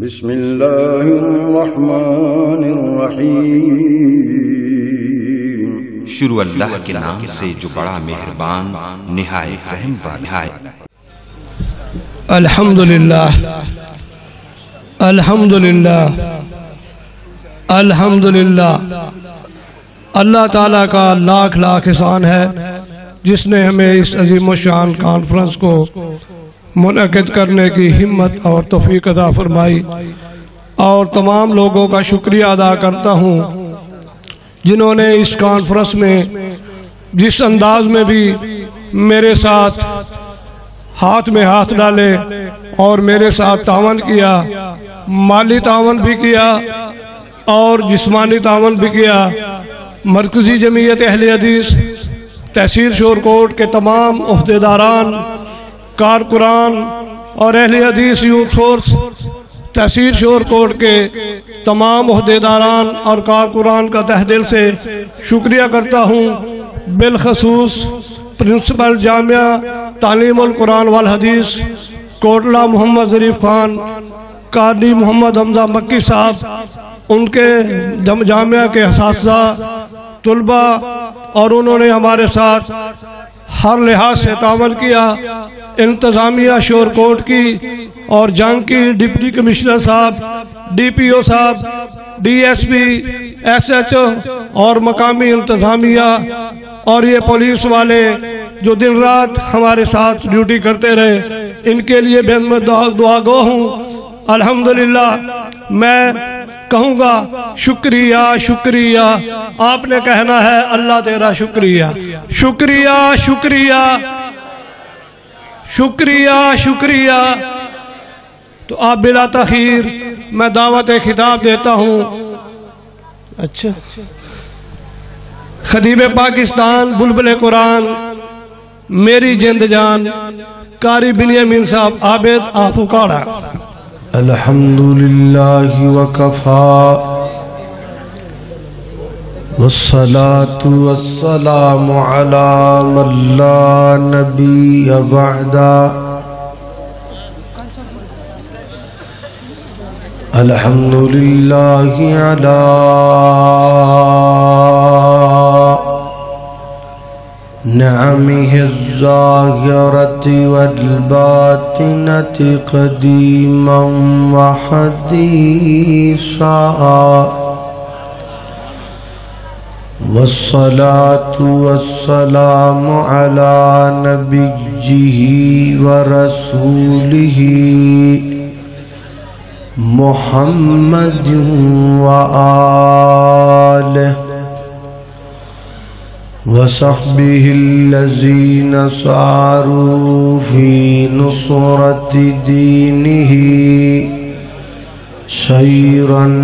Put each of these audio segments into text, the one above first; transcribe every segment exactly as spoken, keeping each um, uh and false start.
बिस्मिल्लाहिर्रहमानिर्रहीम। शुरू अल्लाह के नाम से जो बड़ा मेहरबान निहायत रहम वाला है। अल्हम्दुलिल्लाह अल्हम्दुलिल्लाह अल्हम्दुलिल्लाह। अल्लाह ताला का लाख लाख एहसान है जिसने हमें इस अजीम शान कॉन्फ्रेंस को मुनअक़िद करने की हिम्मत और तौफीक अदा फरमाई, और तमाम लोगों का शुक्रिया अदा करता हूँ जिन्होंने इस कॉन्फ्रेंस में जिस अंदाज में भी मेरे साथ हाथ में हाथ डाले और मेरे साथ तावन किया, माली तावन भी किया और जिस्मानी तावन भी किया। मरकज़ी जमीयत अहले हदीस तहसील शोरकोट के तमाम अहदेदारान, कारकुरान और अहले हदीस यूथ फोर्स तहसील शोरकोट के तमाम अहदेदारान और कारकुरान का तहे दिल से शुक्रिया करता हूँ। बिलखसूस प्रिंसिपल जामिया तालीमुल कुरान वाल हदीस कोटला मोहम्मद ज़रीफ़ ख़ान, कारी मोहम्मद हमजा मक्की साहब, उनके जामिया के असातिज़ा, तुलबा, और उन्होंने हमारे साथ हर लिहाज से तावन किया। इंतज़ामिया शोरकोट की और जंग की डिप्टी कमिश्नर साहब, डी पी ओ साहब, D S P, S H O और मकामी इंतज़ामिया और ये पुलिस वाले जो दिन रात हमारे साथ ड्यूटी करते रहे, इनके लिए बेहद दुआ गो हूँ। अल्हम्दुलिल्लाह मैं कहूँगा शुक्रिया शुक्रिया, आपने कहना है अल्लाह तेरा शुक्रिया शुक्रिया शुक्रिया शुक्रिया शुक्रिया। तो आप बिला तखीर मैं दावत खिताब देता हूँ। अच्छा, खदीब पाकिस्तान बुलबुल कुरान मेरी जिंद जान कारी बिन्यामीन साहब आबिद आप ओकाड़ा। अल्हम्दुलिल्लाहि वकफा वस्सलातु वस्सलामु अला मन ला नबी बअदा। अल्हम्दुलिल्लाहि अला निअमिहि ज़ाहिरति वल बातिनति क़दीमन व हदीसा। वस्सलातु वस्सलामु अला नबिय्यिहि व रसूलिहि मुहम्मदिन व आलिहि वसहबिहि लज़ीना सारू फी नुसरति दीनिही सैरन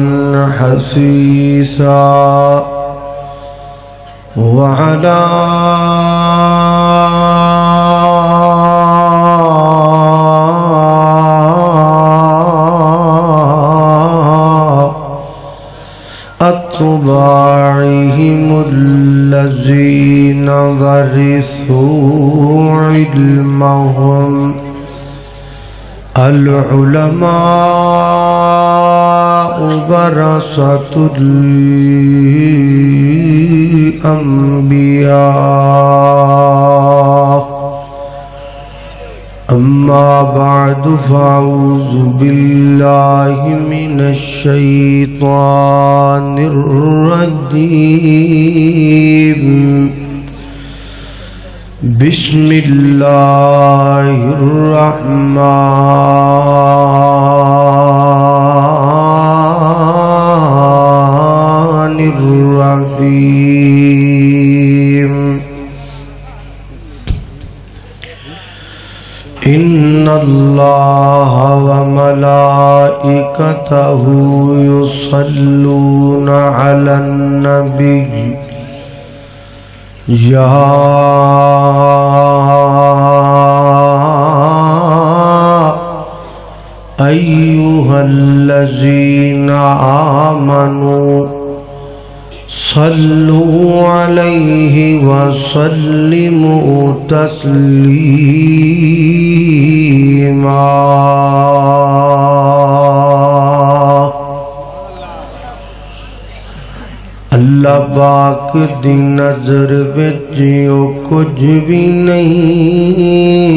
हसीसा। वअला अत्बाइहिमुल الذين ورثوا علمهم العلماء ورثة الأنبياء. أما بعد فأعوذ بالله من الشيطان الرجيم. بسم الله الرحمن الرحيم. إن الله وملائكته يصلون على النبي يا أيها الذين آمنوا صلوا عليه وسلموا تسليما. पाक दी नजर विच ओ कुछ भी नहीं,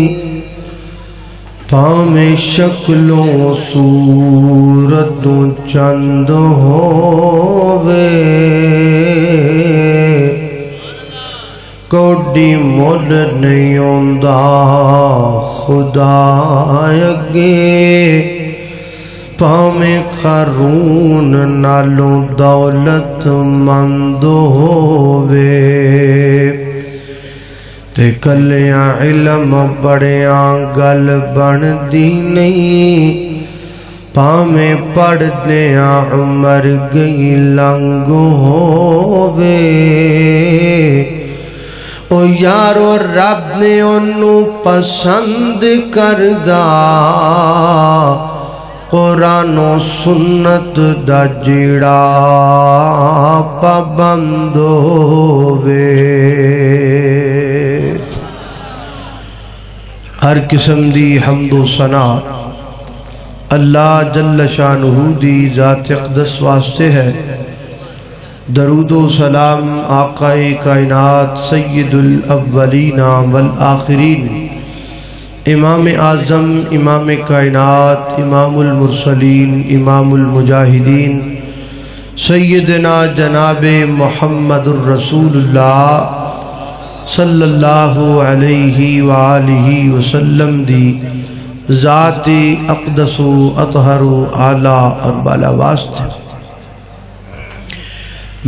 भावें शक्लों सूरतों चंद होवे, कोई मुड़ नहीं आंदा खुदा अगे। भावें कारून नालों दौलत मंद होवे, ते कलियां इलम बड़ियां गल बनदी नहीं, भावें पढ़दियां उमर गई लंग होवे। ओ यारो रब ने ओनू पसंद करदा, कुरानो सुन्नत दा जीड़ा पाबंद होवे। हर किस्म दी हमदो सना अल्लाह जल्ल शानहू दी जात अक़दस वास्ते है। दरूदो सलाम आकाए कायनात सय्यदुल अव्वलीन वल आखिरीन, इमाम आज़म, इमाम कायनात, इमामुल मुरसलीन, इमामुल मुजाहिदीन, सैयदना जनाबे मुहम्मदुर रसूलुल्लाह सल्लल्लाहु अलैहि व आलिहि वसल्लम दी ज़ाती अक़दसु अतहरु आला और बाला वास्ते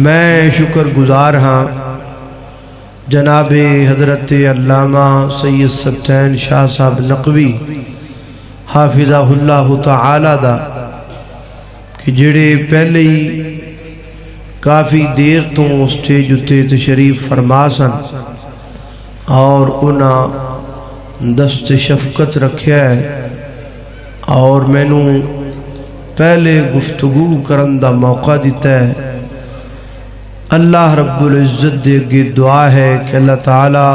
मैं शुक्रगुजार हाँ जनाबे हज़रत अल्लामा सैयद सब्तैन शाह साहब नकवी हाफिज़हुल्लाह तआला दा, कि जिहड़े पहले ही काफ़ी देर तो स्टेज उत्ते तशरीफ फरमा सन और उन्हें दस्त शफकत रखिया है और मैनू पहले गुफ्तगू करन दा मौका दिता है। अल्लाह रब्बुल इज़्ज़त दे अगे दुआ है कि अल्लाह ताला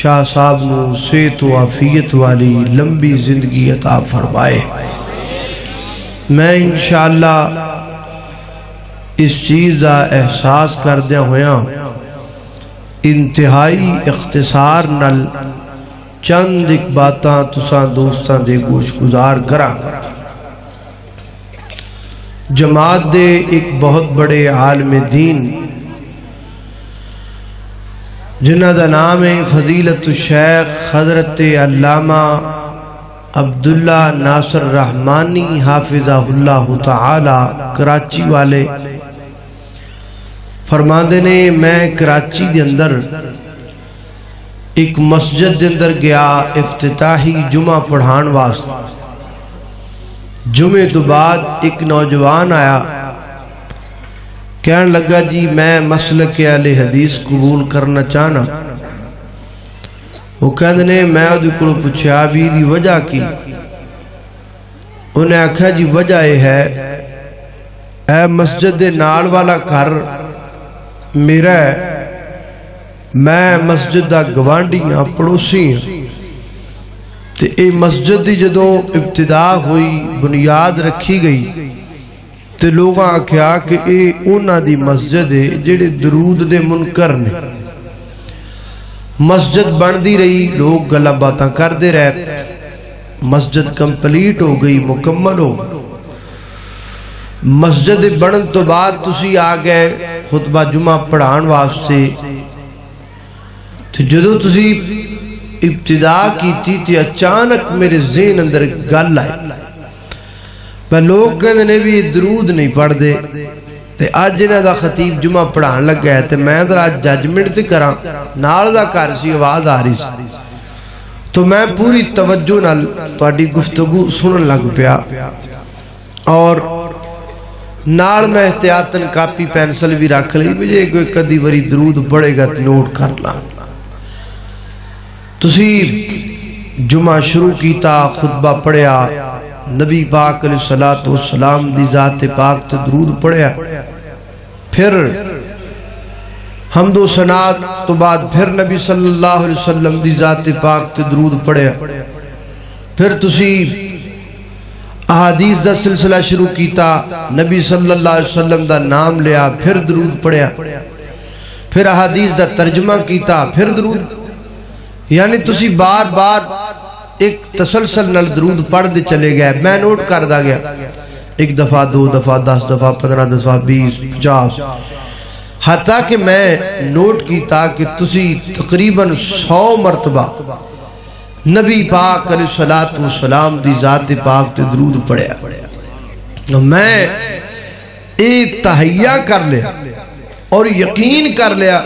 शाह साहब नू सेहत व आफियत वाली लंबी जिंदगी अता फरमाए। मैं इंशाअल्लाह इस चीज़ का एहसास करदिया होया इंतहाई इख्तिसार नाल चंद एक बातां तुसां दोस्तां दे गोशगुजार करा। जमात दे एक बहुत बड़े आलम दीन जिन्ह का नाम है फजीलतुल शेख हज़रत अल्लामा अब्दुल्ला नासिर रहमानी हाफिज़हुल्लाह तआला कराची वाले फरमाते ने, मैं कराची के अंदर एक मस्जिद के अंदर गया इफ्तिताही जुमा पढ़ाने वास्ते। जुमे तो बाद एक नौजवान आया, कहने लगा जी मैं मसलक के अहले हदीस कबूल करना चाहना। वो कहते ने मैं उहदे कोलों पुछया भी इहदी वजह की, उन्हें आख्या जी वजह यह है ए मस्जिद दे नाल वाला घर मेरा है, मैं मस्जिद दा गवांढी हां, पड़ोसी हां। ते ये मस्जिद की जदों इब्तिदा हुई बुनियाद रखी गई तो लोग आख्या कि ये उन्हां दी मस्जिद है जिहड़े दरूद दे मुनकर ने। मस्जिद बनती रही, लोग गल्लां बातां करते रहे, मस्जिद कंप्लीट हो गई, मुकम्मल हो गई। मस्जिद बनन तो बाद तुसी आ गए खुतबा जुमा पढ़ाने वास्ते। तो जदों तुसी इब्तिदा की थी अचानक मेरे ज़हन अंदर गल आई, पर लोग कहते ने भी दरूद नहीं पढ़ते, तो अज इन्हां दा खतीब जुमा पढ़ाने लगा है, तो मैं अज जजमेंट तो करा, नाल दा घर सी आवाज़ आ रही सी, तो मैं पूरी तवज्जो नाल तुहाडी गुफ्तगू सुनन लग पिया और नाल मैं एहतियातन कापी पेंसिल भी रख ली भी जे कोई कदी वारी दरूद पढ़ेगा तो नोट कर ला। तुसी जुमा शुरू किया, खुतबा पढ़िया, नबी पाक अलैहिस्सलातु वस्सलाम दी ज़ात पाक ते दरूद पढ़िया, फिर हमदो सनात तो बाद फिर नबी सल्लल्लाहु अलैहि वसल्लम दी ज़ात पाक ते दरूद पढ़िया, फिर तुसी अहादीस दा सिलसिला शुरू किया, नबी सल्लल्लाहु अलैहि वसल्लम दा नाम लिया, फिर दरूद पढ़िया। फिर अहादीस का तर्जमा किया, फिर दरूद, यानी तुसी बार बार एक तसलसल नाल दरूद पढ़ते चले गए। मैं नोट करता गया, एक दफा, दो दफा, दस दफा, पंद्रह दफा, बीस, पचास, हत्ता कि मैं नोट किया कि तुसी तकरीबन सौ मरतबा नबी पाक अलैहिस्सलातु वस्सलाम दी जात पाक ते दरूद पढ़िया। मैं ये तहैया कर लिया और यकीन कर लिया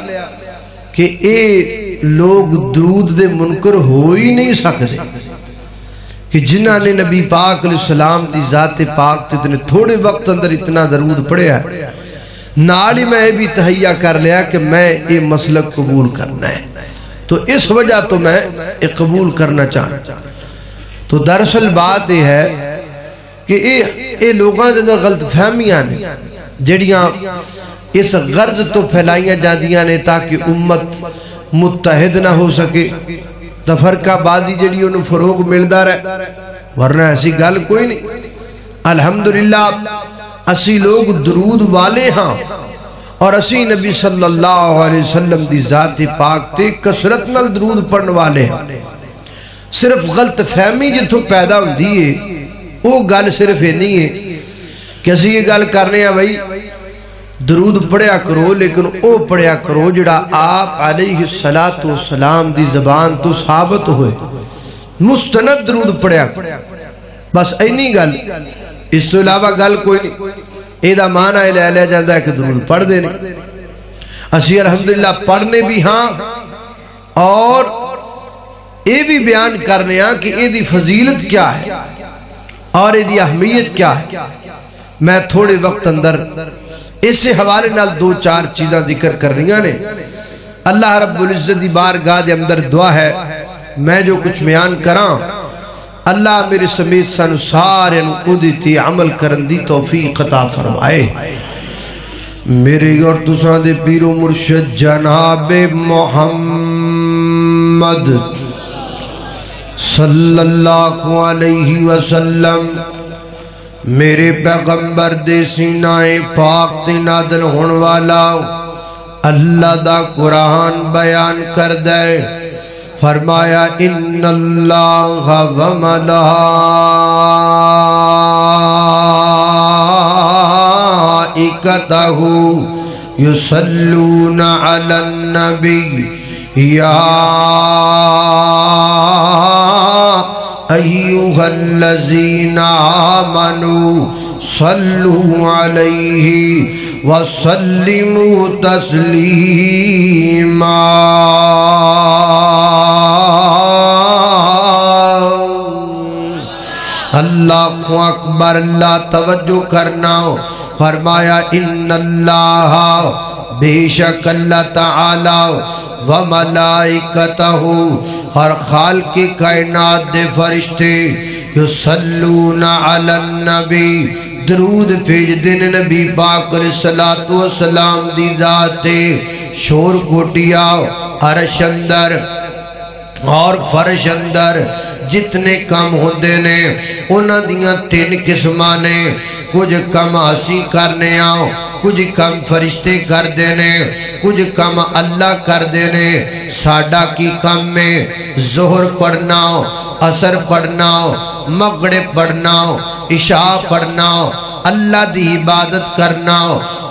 कि ये लोग दरूद दे मुनकर हो ही नहीं सकते कि जिन्होंने नबी पाक अलैहिस्सलाम की जात पाक ते इतने थोड़े वक्त अंदर इतना दरूद पढ़िया। नाल ही मैं ये भी तहैया कर लिया कि मैं ये मसलक कबूल करना है, तो इस वजह तो मैं ये कबूल करना चाहता। तो दरअसल बात यह है कि ये लोगों के अंदर गलत फहमियां ने जड़ियाँ इस गर्ज तो फैलाइया जांदियां ने ताकि उम्मत मुत्तहिद ना हो सके, तफरकाबाजी जी उन्हें फरोग मिलता रहे, वरना ऐसी गल कोई नहीं। अल्हम्दुलिल्लाह असी लोग दरूद वाले हाँ और असी नबी सल्लल्लाहु अलैहि वसल्लम दी जात पाक ते कसरत नाल दरूद पढ़ने वाले हाँ। सिर्फ गलत फहमी जिथों पैदा होती है वो गल सिर्फ इन्नी है कि असी ये गल करने बई दरूद पढ़िया करो, लेकिन वो पढ़िया करो जिहड़ा आप अलैहिस्सलातु वस्सलाम दी जबान तो साबित होए, मुस्तनद दरूद पढ़िया करो, बस इन्नी गल, इस तो इलावा गल कोई नहीं। एदा माना लै लिया जाता है कि दरूद पढ़ते नहीं, असी अल्हम्दुलिल्लाह पढ़ने भी हाँ और ये भी बयान करने कि इसकी फजीलत क्या है और इसकी अहमियत क्या है। मैं थोड़े वक्त अंदर इस हवाले नाल दो चार चीज़ा जिक्र कर रही ने। अल्लाह रब्बुल इज़्ज़त दी बारगाह दे अंदर दुआ है मैं जो कुछ बयान करा अल्लाह मेरे समेत सानू सारे उदिती अमल करन दी तौफीक अता फरमाए। मेरे और तुसां दे पीरो मुर्शद जनाब मोहम्मद सल्लल्लाहु अलैहि वसल्लम मेरे पैगंबर दे सीनाए पाक ते नादल होण वाला अल्लाह दा कुरान बयान कर दे। फरमाया इन्नल्लाह व मलाइकतहु युसल्लूना अलन नबी या अय्युहल्लज़ीना आमनू सल्लू अलैहि वसल्लिमू तस्लीमा। अल्लाहु अकबर। अल्लाह तवज्जो करना। फरमाया इन्नल्लाह बेशक अल्लाह ताला व मलाइकतहु और खाल की कायनात दे फरिश्ते युसल्लूना अलन नबी दरूद भेज दिन नबी पाक सलातु वसलाम दी जाते। शोर कोटिया अरश अंदर और फर्श अंदर जितने काम होंदे ने उन्हां दियां तीन किस्मां ने। कुछ काम असी करने आओ, कुछ काम फरिश्ते करते हैं, कुछ काम अल्लाह करते हैं। साडा की काम है जोहर पढ़ना, असर पढ़ना, मगड़े पढ़ना, इशा पढ़ना, अल्लाह की इबादत करना।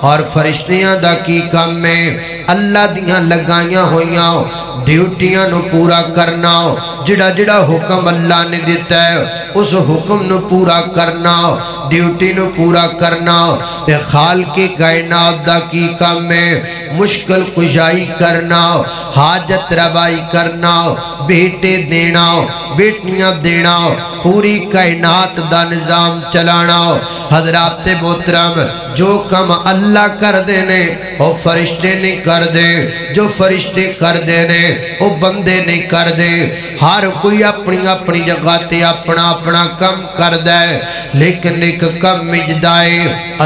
और फरिश्तियां दा की काम है अल्लाह दियां लगाइयां होइयां ड्यूटियां नू पूरा करना, जिड़ा जिड़ा हुक्म अल्लाह ने दिता है उस हुक्म नू पूरा करना, ड्यूटी नू पूरा करना। खालके कायनात दा की काम है मुश्किल कुशाई करना, हाजत रवाई करना, बेटे देना, बेटियां देना, पूरी कायनात दा निजाम चलाना। हजरात मोहतरम जो काम अल्लाह करते ने वह फरिश्ते नहीं करते, जो फरिश्ते करते ने वह बंदे नहीं करते। हर कोई अपनी अपनी जगह ते अपना अपना काम करता है, लेकिन एक कम मिजदाए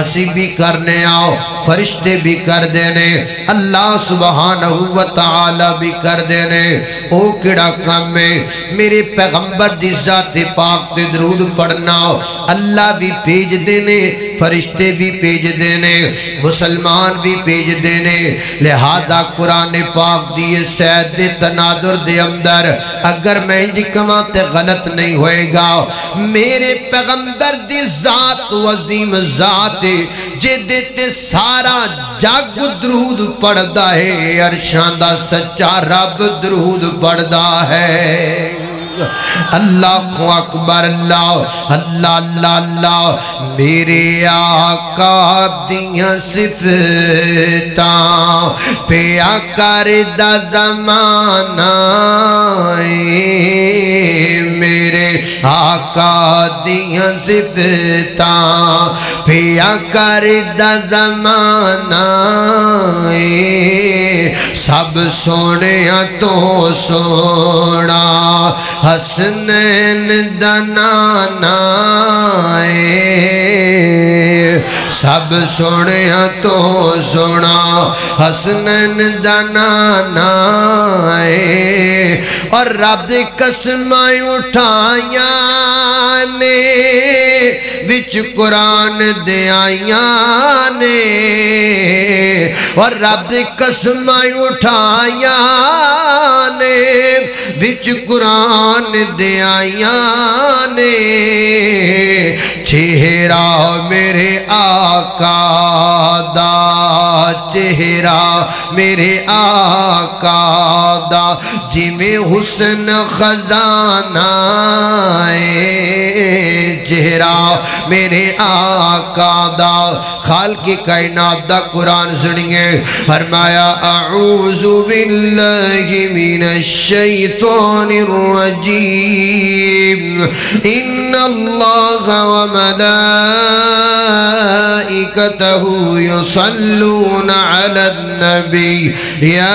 असी भी करने आओ फरिश्ते भी कर देने, अल्लाह सुबहानहु व तआला भी कर देने। ओ किड़ा काम में मेरे पैगंबर दी जात पाक ते दरूद पढ़ना अल्लाह भी भेज देने, फरिश्ते भी भेज देने, मुसलमान भी भेज देने। लिहाजा कुरान पाक दिए सैद दे तनादुर दे अंदर अगर मैं जी कमा तो गलत नहीं होएगा। मेरे पैगंबर दी जात अजीम जात जिदे ते सारा जग दरूद पढ़दा है, अरशां दा सच्चा रब दरूद पढ़दा है। अल्लाह अकबर, अल्लाह अल्लाह अल्लाह अल्लाह। मेरे आका दियां सिफतां पे आकर दा ज़माना ए, मेरे आका दियां सिफतां पे आकर दा ज़माना ए, सब सोने तो सोना हसनैन दनाना ए, सब सोने तो सोना हसनैन दनाना ए। और रब दी कसमां उठाया ने विच कुरान दे आया ने, और रब दी कसमां उठाया ने विच कुरान दे आया ने। चेहरा मेरे आका दा, चेहरा मेरे आका दा जिमें हुस्न खजाना ए, चेहरा मेरे आका दा। खालिक़ कायनात दा कुरान सुनिए, फरमाया अऊज़ु बिल्लाहि मिनश शैतानिर रजीम, इन्नल्लाह व मलाइकतहु युसल्लून अलन नबी या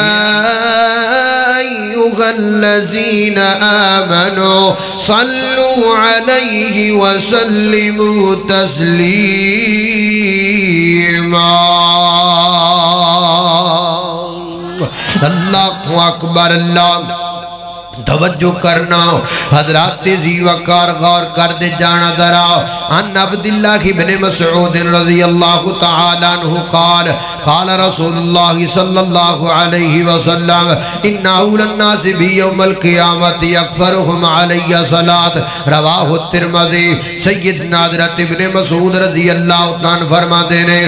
अय्युहल्लज़ीन आमनू सल्लू अलैहि व सल्लिमू तस्लीमा। अल्लाहु अकबर, अल्लाह। तवज्जो करना हजरात जीवकार गौर कर दे जाना जरा। अन अब्दुल्लाह इब्न मसऊद रज़ियल्लाहु तआला अन्हु क़ाल क़ाल रसूलुल्लाह सल्लल्लाहु अलैहि वसल्लम, इन्ना औलन नास बियौमिल क़ियामति अक्सरुहुम अलैया सलात, रवाहु तिरमिज़ी। सय्यदना हज़रत इब्न मसऊद रज़ियल्लाहु तआला अन्हु फरमाते ने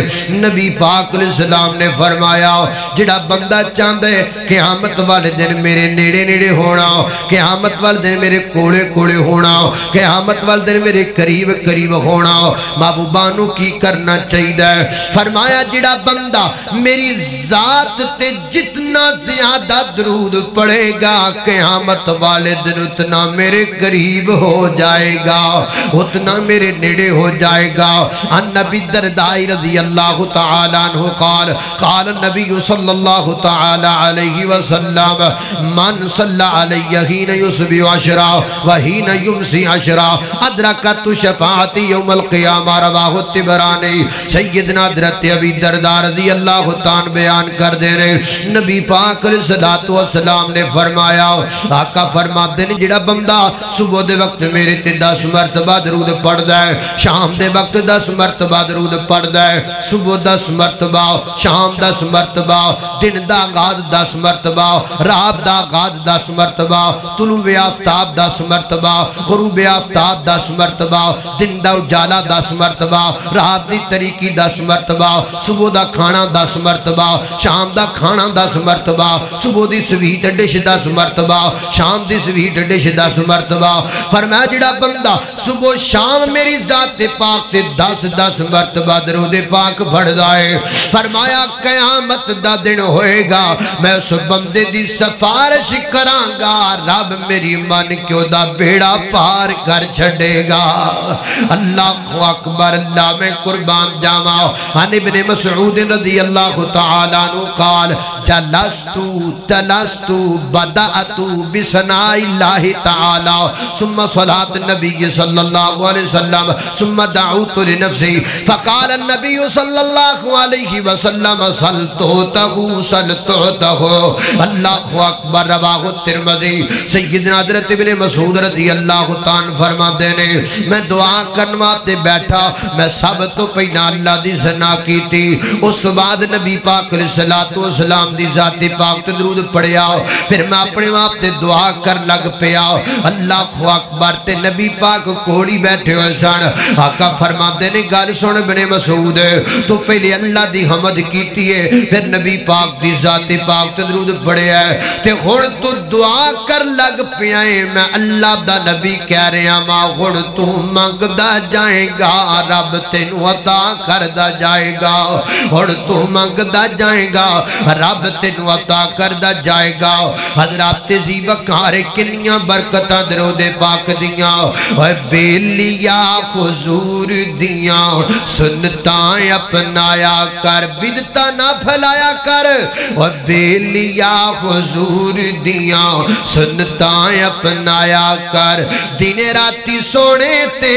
नबी पाक अलैहिस्सलाम ने फरमाया, जिहड़ा बंदा चाहता है क़ियामत वाले दिन मेरे नेड़े नेड़े होना, क़यामत वाले दिन मेरे कोले कोले होना, क़यामत वाले दिन मेरे करीब करीब होना, महबूबा नू की करना चाहिए? फरमाया, जिहड़ा बंदा मेरी ज़ात ते जितना ज्यादा दरूद पढ़ेगा क़यामत वाले दिन उतना मेरे करीब हो जाएगा, उतना मेरे नेड़े हो जाएगा। अन नबी दरदाई रज़ियल्लाहु तआला अन्हु क़ाल क़ाल नबी सल्लल्लाहु तआला अलैहि वसल्लम, मन सल्ला अलैहि यहीन युसबि अशरा वहीन युमसी अशरा अदरकत शफाअती यौमल क़ियामा, रवाहु तिबरानी। सय्यदना हज़रत अबी दरदा रज़ियल्लाहु तान बयान कर दे रहे नबी पाक सल्लल्लाहु अलैहि वसल्लम ने फरमाया, आका फरमाते ने जिहड़ा बंदा सुबह दे वक्त मेरे ते दस मरतबा दरूद पढ़दा है, शाम दे वक्त दस मरतबा दरूद पढ़दा है, सुबह दस मरतबा, शाम दस मरतबा, दिन दा आगाज़ दस मरतबा, रात दा आगाज़ दस मरतबा, तुलुवे आफ्ताब दस मरतबा, गुरूबे आफ्ताब दस मरतबा, दिन दा उजाला दस मरतबा, रात दी तरीकी दस मरतबा, सुबह दा खाना दस मरतबा, शाम दा खाना दस मरतबा, सुबह दी स्वीट डिश दस मरतबा, शाम दी स्वीट डिश दस मरतबा। फरमाया, जिहड़ा बंदा सुबह शाम मेरी ज़ात पाक ते दस दस मरतबा दरूद पाक पढ़दा है, फरमाया क़यामत दा दिन होएगा मैं उस बंदे दी सिफारिश करांगा, रब मेरी मन क्यों दा बेड़ा पार कर छड़ेगा। अल्लाह अकबर, अल्लाह में कुर्बान जावा। अन इब्न मसऊद रज़ियल्लाहु तआला अन्हु क़ाल जलस्तु तलस्तु बदातु बिसनाई लाही ताला सुम्मा सलात नबी सल्लल्लाहु अलैहि वसल्लम सुम्मा दाऊत लिनफसी फकाल नबी सल्लल्लाहु अलैहि वसल्लम सल्तुहु सल्तुहु अल्लाहु अकबर। रवाहु तिरमिज़ी। सय्यदना हज़रत इब्ने मसूद रज़ियल्लाहु ताला फरमाते ने मैं दुआ करना ते बैठा मैं सब तो पहला अल्लाह दी सना की थी उस बाद नबी पाक सलातो सलाम दी जाते पाक दरूद पढ़िया फिर मैं अपने आप ते दुआ कर लग पिया अल्लाहु अकबर। ते नबी पाक कोड़ी बैठे हुए सन आका फरमाते ने गल सुन इब्ने मसूद तू पहले अल्लाह दी हमद कीती है फिर नबी पाक दी जाते पाक दरूद पढ़िया ते हुण तू दुआ कर लग पिया है मैं अल्लाह दा नबी कह रहा मां हुण तू मंगदा जाएगा रब तेनू अता करदा जाएगा हुण तू मंगदा जाएगा रब तेनू अता करदा जाएगा। हज़रत ज़ीबकार किन्नियां बरकतां दरूद पाक दियां ओए बेलिया हुजूर दियां सुन्नतां अपनाया कर बिदता ना फैलाया कर ओए बेलिया हुजूर दियां सुन्नतां अपनाया कर दिन राती सोने ते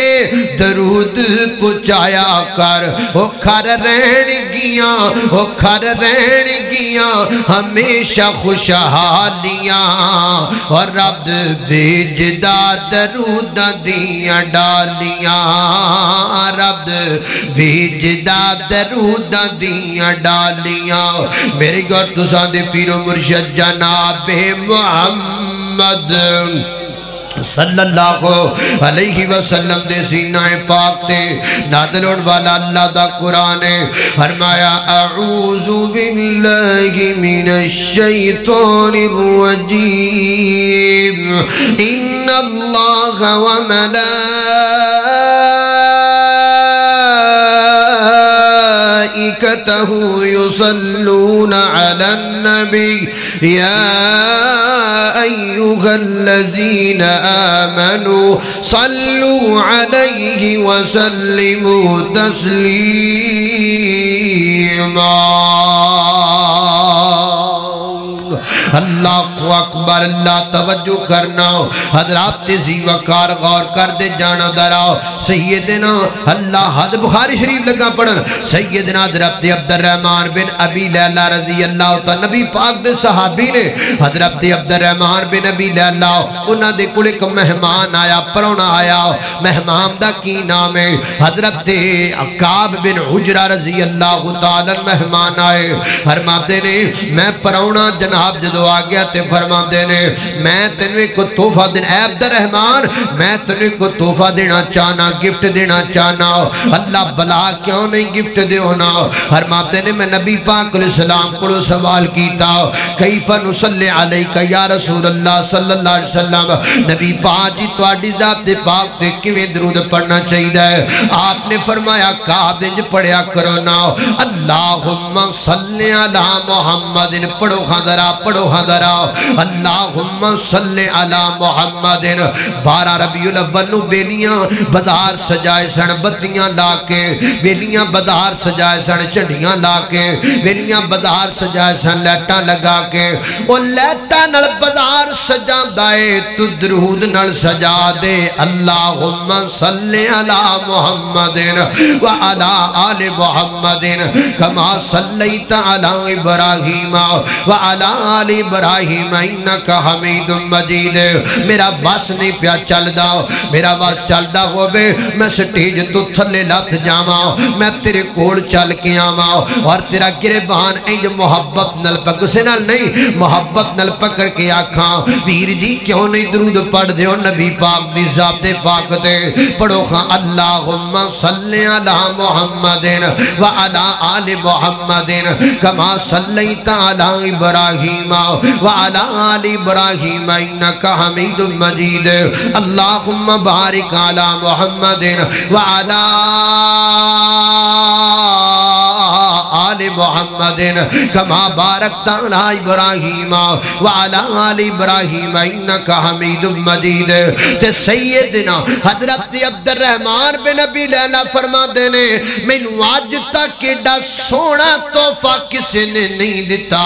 दरूद पुचाया कर ओ खर रहन गिया ओ खर रहन गिया हमेशा खुशहालियां और रब भेजदा दरूद दिया डालियां रब भेजदा दरूद दिया डालियां। मेरे गौर तुसां दे पीरो मुर्शद जनाब मुहम्मद सल्लल्लाहु अलैहि वसल्लम दे सीनाए पाक ते नाज़िल होने वाला अल्लाह दा कुरान है। फरमाया अऊज़ु बिल्लाहि मिनश शैतानिर रजीम इन्नल्लाहा व मलाइकतहु युसल्लूना अलन नबी या أيها الذين آمنوا صلوا عليه وسلموا تسليما। अल्लाहु अकबर। अल्लाह तवज्जो करना हज़रत ज़ीबकार गौर कर दे जाना दरा सय्यदना अल्लाह हद बुखारी शरीफ लगा पढ़न सय्यदना हज़रत अब्दुर्रहमान बिन अबी लैला रज़ियल्लाहु तआला नबी पाक दे सहाबी ने हज़रत अब्दुर्रहमान बिन अबी लैला उन्हां दे कोल इक मेहमान आया परौना आया मेहमान दा की नाम है हज़रत अकाब बिन हुजरा रज़ियल्लाहु तआला मेहमान आए फरमाते ने मैं परौना जनाब जदों आ गया ते फरमाते ने मैं तेनू एक तोहफा देना ऐ अब्दुर्रहमान मैं तेनू एक तोहफा देना चाहना गिफ्ट देना चाहना अल्लाह भला क्यों नहीं गिफ्ट दो ना फरमाते ने मैं नबी पाक अलैहिस्सलाम को सवाल किया कैफ नुसल्ली अलैका या रसूल अल्लाह सल्लल्लाहु अलैहि वसल्लम नबी पाक जी तुम्हारी ज़ात दे पाक ते किवें दरूद पढ़ना चाहिए है आपने फरमाया काब इंज पढ़िया करो ना अल्लाहुम्मा सल्ली अला मुहम्मद पढ़ो हज़रा पढ़ो हज़रा अल्लाहुम्मा सल्ले अला मुहम्मदिन। बारह रबीउल अव्वल नू बेलियां बाजार सजाए सन बत्तियां ला के बेलियां बाजार सजाए सन झंडियां ला के बेलियां बाजार सजाए सन लाइटां लगा के ओ लाइटां नाल बाजार सजांदा है तू दरूद नाल सजा दे अल्लाहुम्मा सल्ले अला मुहम्मदिन व अला आले मुहम्मदिन कमा सल्लैता अला इब्राहीम व अला आले इब्राहिम इन्नका हमीदुम मजीद। मेरा बस नहीं पिया चलदा मेरा बस चलदा होवे मैं स्टेज तो थले लथ जावा मैं तेरे कोल चल के आवा और तेरा गिरबान इंज मुहब्बत नाल पकसे नाल नहीं मुहब्बत नाल पकड़ के आखा वीर जी क्यों नहीं दरूद पढ़ दे ओ नबी पाक दी ज़ाते पाक दे पढ़ो खां अल्लाहुम्मा सल्ली अला मुहम्मदिन व अला आले मुहम्मदिन कमा सल्लैता अला इब्राहीम व अला आलि इब्राहीम इन्नका हमीदुम मजीद। अल्लाहुम्मा बारिक अला मुहम्मदिन व अला आलि मुहम्मद मुहम्मदिन कमा बारकता अला इब्राहीम व अला आलि इब्राहीम इन्नका हमीदुम मजीद। ते सैयदना हजरत अब्दुर रहमान बिन अबी लैला फरमाते ने मैनू अज तक एडा सोहना तोहफा किसी ने नहीं दिता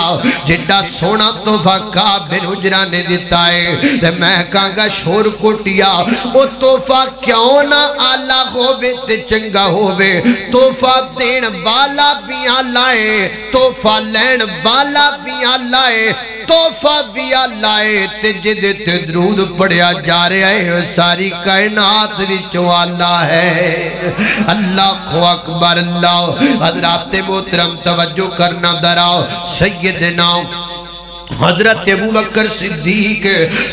जिडा सोहना तोहफा काब बिन हुजरा ने दिता है। ते मैं कहंगा शोर कोटिया ओ तोहफा क्यों ना आला होवे ते चंगा होवे। तोहफा देन वाला भी आला है, तोहफा लैन वाला भी आला है, तोहफा भी आला है। ते जिदे ते दरूद पढ़िया जा रहा है सारी कायनात विचों आला है। अल्लाहु अकबर अल्लाह। हज़रात मोहतरम तवज्जो करना दरा सैयदना हजरत अबू बकर सिद्दीक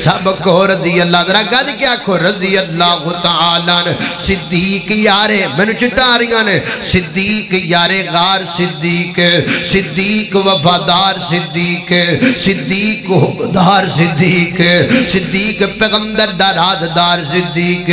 सब को रजी अल्लाह दरा गद के आखो रजी अल्लाह तआला सिद्दीक यारे मैनू चिटारियां ने सिद्दीक यारे गार सिद्दीक सिद्दीक वफादार सिद्दीक सिद्दीक हुकदार सिद्दीक सिद्दीक पैगंबर दा राजदार सिद्दीक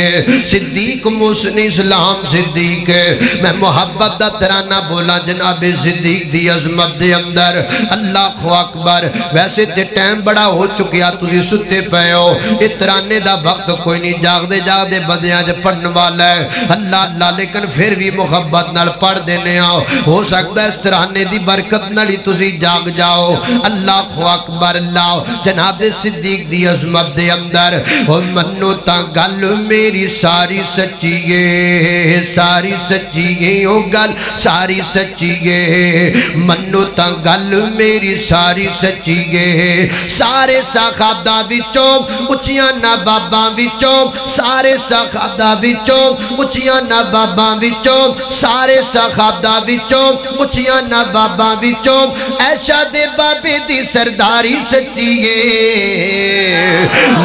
सिद्दीक मुहसिन इस्लाम सिद्दीक। मैं मुहब्बत दा तराना बोला जनाब सिद्दीक दी अजमत दे अंदर। अल्लाहु अकबर। वैसे टाइम बड़ा हो चुकिया तुसी सुते पे हो इस तराने का वक्त कोई नहीं जागते जागते बंदियां च पढ़न वाला है। अल्लाह अल्लाह लेकिन फिर भी मुहब्बत नाल पढ़ देने आओ हो सकता है इस तराने की बरकत नाल ही तुसी जाग जाओ। अल्लाहु अकबर अल्लाह। जनाब सिद्दीक दी अज़मत दे अंदर ओ मन्नो तां गल मेरी सारी सच्ची है सारी सच्ची है ओ गल सारी सच्ची है मन्नो तां गल मेरी सारी सच्ची सारे सखादा विचों उचिया ना बाबा विचों सारे सखादा विचों उचिया ना बाबा विचों सारे सखादा विचों उचिया ना बाबा विचों ऐशा दे बाबे दी सरदारी सच्ची है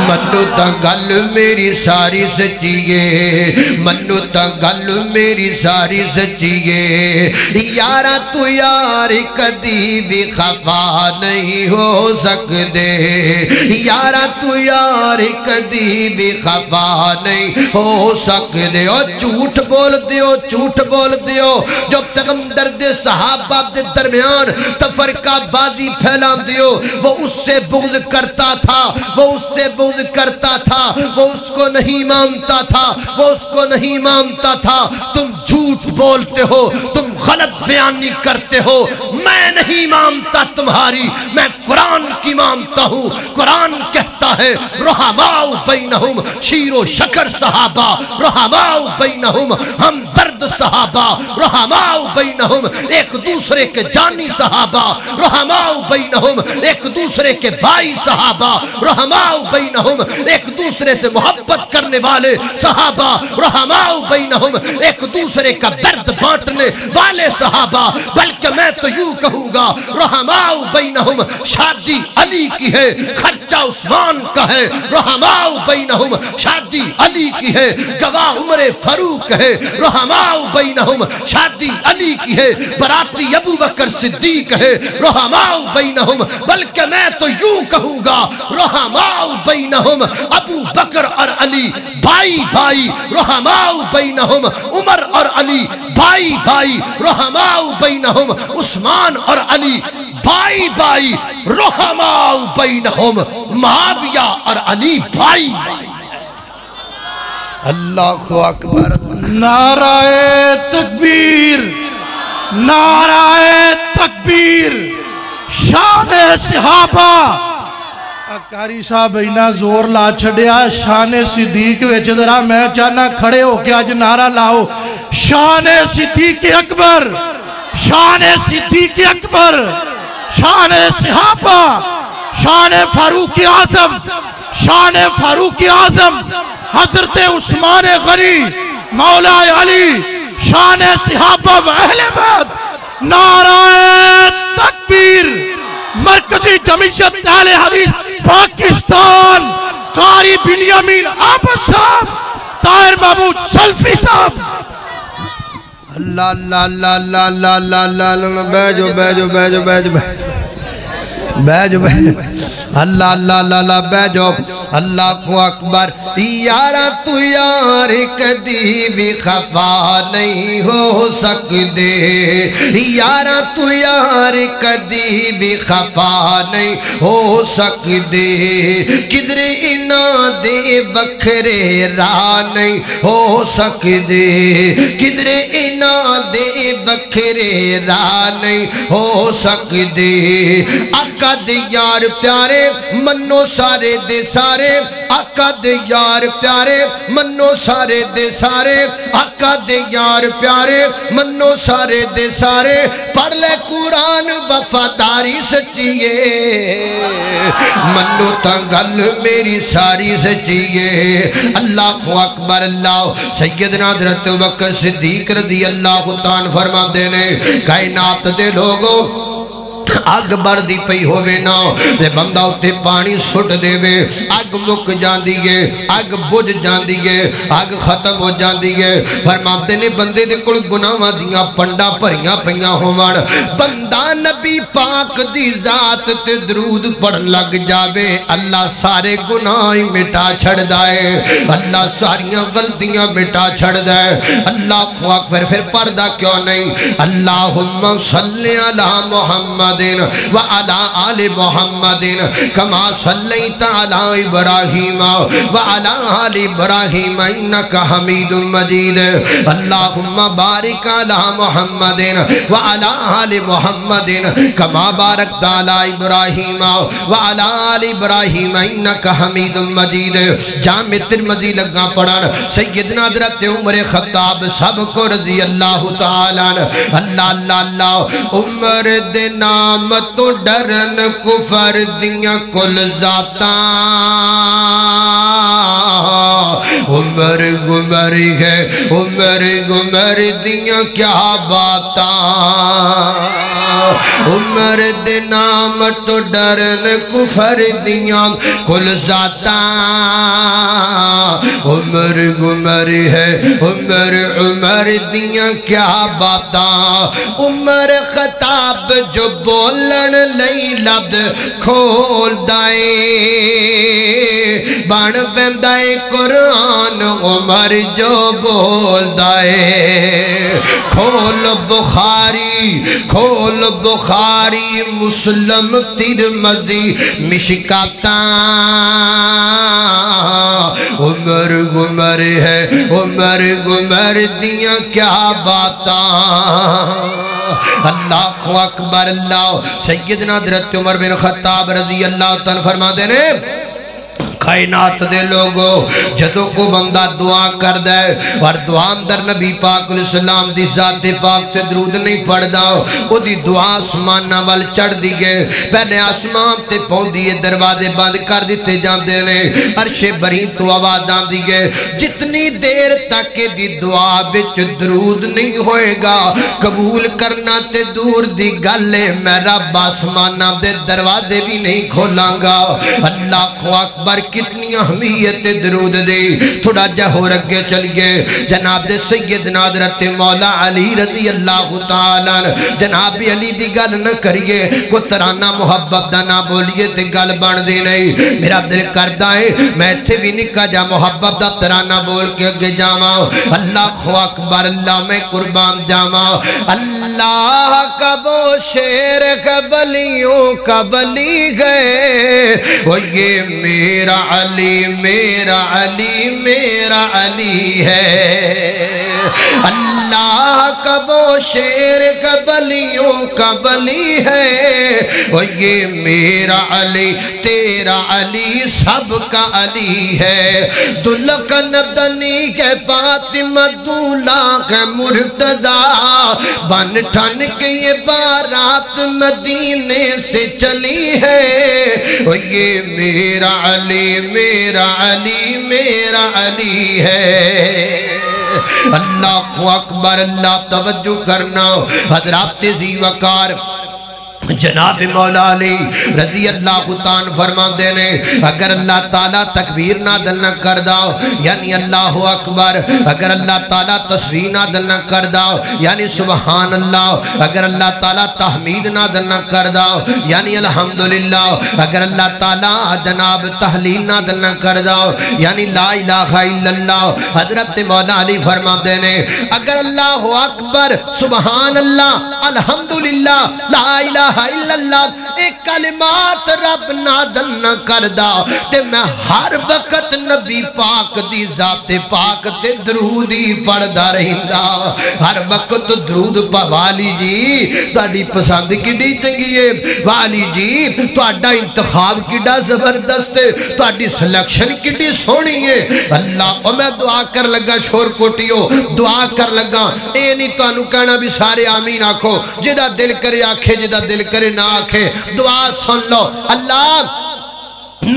मन्नो तां गल मेरी सारी सच्ची है मन्नो तां गल मेरी सारी सच्ची है। यारा तू यार कदी भी खफा नहीं हो हो सकदे यारा तू यार कदी भी खफा नहीं हो सकदे। झूठ बोल दियो झूठ बोल दियो जो पैगंबर दे सहाबा दे दरमियान तफरका बाजी फैला दियो वो उससे बुग़्ज़ करता था वो उससे बुग़्ज़ करता था वो उसको नहीं मानता था वो उसको नहीं मानता था। तुम झूठ बोलते हो तुम गलत बयानी करते हो। मैं नहीं मानता तुम्हारी मैं कुरान की मानता हूँ। कुरान कहता है रहमाउ बैनहुम शीरो शकर सहाबा रहमाउ बैनहुम हम दर्द सहाबा रहमाउ बैनहुम एक दूसरे के जानी सहाबा रहमाउ बैनहुम एक दूसरे के भाई सहाबा रहमाउ बैनहुम एक दूसरे से मोहब्बत करने वाले सहाबा रहमाउ बैनहुम एक दूसरे का दर्द बांटने वाले सहाबा। बल्कि मैं तो यूं कहूँगा रहमाउ बैनहुम शादी अली की है खर्चा उस्मान का है रहमाउ बैनहुम शादी अली की है गवाह उमरे फारूक है रहमाउ बैनहुम शादी अली की है बराती अबू बकर सिद्दीक है रहमाउ बैनहुम। बल्कि मैं तो यूं कहूँगा रहमाउ बैनहुम अबू बकर और अली भाई भाई रहमाउ बैनहुम उमर और अली भाई भाई रहमाउ बैनहुम उस्मान और अली भाई भाई रहमाउ बैनहुम मुआविया और अली भाई। अल्लाहु अकबर। नाराए तकबीर नाराए तकबीर शाने सहाबा कारी साहब इना जोर ला छड़िया शाने सिद्दीक विच जरा मैं चाहना खड़े होके अज नारा लाओ शाने सिद्दीक अकबर शाने सिद्दीक अकबर शान सहाबा शान फारूक आजम शान फारूक आजम हजरत उस्मान गनी मौला अली शान सहाबा व अहले बैत। नाराए तकबीर। मरकजी जमीयत अहले हदीस पाकिस्तान कारी बिन्यामीन आबिद साहब ताहिर महमूद सल्फी साहब। ला ला ला ला ला ला ला ला बैजो बैजो बैजो बैजो बह जो अल्लाह अल्लाह अल्लाह बह जो अल्लाह अकबर। यारा तू यार कदी भी खफा नहीं हो सकते, यारा तू यार कदी भी खफा नहीं हो सकते, किधर इना दे बखरे राह नहीं हो सकते, किधर इना दे बखरे राह नहीं हो सकते। आका दे यार प्यारे मनो सारे दे सारे, आका दे यार प्यारे मनो सारे दे सारे, आका दे यार प्यारे मनो सारे दे सारे। पढ़ ले कुरान वफादारी सचिए, मनो तो गल मेरी सारी सचिए। अल्लाह अकबर अल्लाह। सैयदना हज़रत बकर सिद्दीक रज़ी अल्लाह तान फरमाते ने, कायनात दे लोगो अग बरदी पई होवे ना ते बंदा उत्ते पानी सुट देवे, अग मुक जांदी है, अग बुझ जांदी है, अग खत्म हो जांदी है। फरमाते ने बंदे दे कोल गुनाहां दियां पंडा भरियां पईयां होवण, बंदा नबी पाक दी जात ते दरूद पढ़न लग जावे, अल्लाह सारे गुनाह ही मिटा छड़दा है, अल्लाह सारियां गलतियां मिटा छड़दा है। अल्लाह खुआ फिर फिर पढ़दा क्यों नहीं? अल्लाहुम्मा सल्ली अला मुहम्मद व अला आले मुहम्मदिन कमा सल्लैता अला इब्राहीम व अला आले इब्राहीम इन्नका हमीदुम मजीद। अल्लाहुम्मा बारिक अला मुहम्मदिन व अला आले मुहम्मदिन कमा बारकता अला इब्राहीम व अला आले इब्राहीम इन्नका हमीदुम मजीद। जामे तिरमिज़ी लगा पढ़न। सैयदना हज़रत उमर खत्ताब सबको रज़ी अल्लाह तआला अल्लाह अल्लाह अल्लाह। उमर दे नाम मतो डरन कुफर दियां कुल जाता, उमर गुमर है उमर गुमर दियां क्या बाता। उमर दे नाम तो डरन कुफर दियां कुल जाता, उमर गुमर है उमर उमर दियां क्या बाता। उमर खताब जो बोलन नहीं लब्द खोल दाए, बन पैंदा है कुरान उमर जो बोल दाए। खोल बुखारी खोल बुखारी मुस्लिम तिरमिज़ी मिशकाता, उमर गुमर है उमर गुमर दियां क्या बातां। अल्लाह अकबर अल्लाह। सैयदना हज़रत उमर बिन खत्ताब रज़ी अल्लाह तआला फरमाते ने, कायनात दे लोगो जदों को बंदा दुआ करदा है और दुआ अंदर नबी पाक अलैहिस्सलाम दी ज़ात पाक ते दरूद नहीं पढ़दा, ओदी दुआ आसमानां वल चढ़दी है, पहले आसमान ते पहुंचदी है, दरवाजे बंद कर दिते जांदे ने, अरशे बरी तो आवाज़ आंदी है। जितनी देर तक दी दुआ विच दरूद नहीं होएगा कबूल करना ते दूर दी गल है, मैं रब आसमानां दे दरवाजे भी नहीं खोलांगा। अल्लाह अकबर। कितनी अहमियत दरूद दे। थोड़ा जा होर अगे चलिए। जनाब दे सैयदना हज़रत मौला अली रज़ी अल्लाह तआला जनाब अली दी गल न करिए, को तराना मुहब्बत दा ना बोलिए ते गल बनदी नहीं। मेरा दिल करदा है मैं इत्थे भी निक्का जा मुहब्बत दा तराना बोल के अगे जावां। अल्लाह अकबर अल्लाह। मैं कुर्बान जावां। अल्लाह का वो शेर कबलियों कबली गए, ओ ये मेरे मेरा अली मेरा अली मेरा अली है। अल्लाह का वो शेर कबलियों का बली है, और ये मेरा अली तेरा अली सबका अली है। दुल्हन बनी के फातिमा दूल्हा के मुर्तदा, बन ठन के ये बारात मदीने से चली है, और ये मेरा अली मेरा अली मेरा अली है। अल्लाह अकबर अल्लाह। तवज्जो करना हज़रात ज़ी वकार जनाब मौलानी रजी अल्लाह तान फरमाते ने अगर अल्लाह ताला तकबीर ना दिल न कर दो यानी अल्लाह अकबर, अगर अल्लाह ताला तस्वीर ना दिल न कर दो यानी सुबहान अल्लाह, अगर अल्लाह ताला तहमीद ना दिल न कर दो यानी अल्हम्दुलिल्लाह, अगर अल्लाह ताला जनाब तहलील ना दिल न कर दो यानी ला इलाहा इल्लल्लाह। हजरत मौलाना अली फरमाते ने अगर अल्लाह अकबर, सुबहान अल्लाह, अल्हम्दुलिल्लाह, ला इलाहा इल्लल्लाह एक कलिमात रब नादन न करदा ते मैं हर वक्त नबी पाक दी जाते पाक ते दरूद ही पढ़दा रहिंदा, हर वक्त दरूद पा। वाली जी तुहाडी पसंद किड्डी चंगी है, वाली जी तुहाडा इंतखाब किड्डा जबरदस्त है, तुहाडी सिलेक्शन किड्डी सोहनी है। अल्लाह ओ मैं दुआ कर लगा शोर कोटियो, दुआ कर लगा ए नहीं तुहानू कहना भी सारे आमीन आखो, जिदा दिल करे आखे, जिदा दिल करे ना आखे। दुआ सुन लो, अल्लाह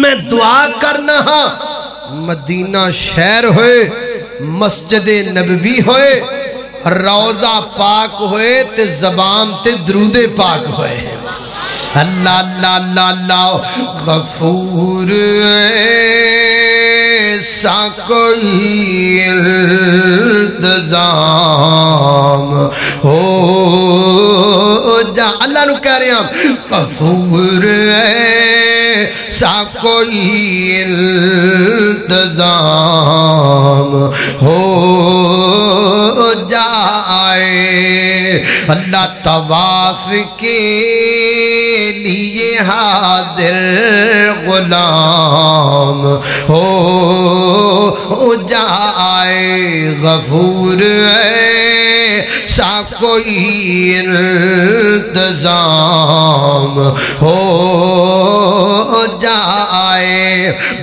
मैं दुआ करना हाँ मदीना शहर होए, मस्जिद नबवी होए, रौजा पाक होए ते ज़बान ते दरूदे पाक होए। अल्लाह अल्लाह अल्लाह अल्लाह गफूर ऐसा कोई इंतजाम हो जा, अल्लाह नू कह रहे हैं गफूर ऐसा कोई इंतजाम हो जाए, अल्लाह तवाफ के लिए हादिर गुलाम हो जाए, गफूर ऐसा कोई इंतजाम हो जाए,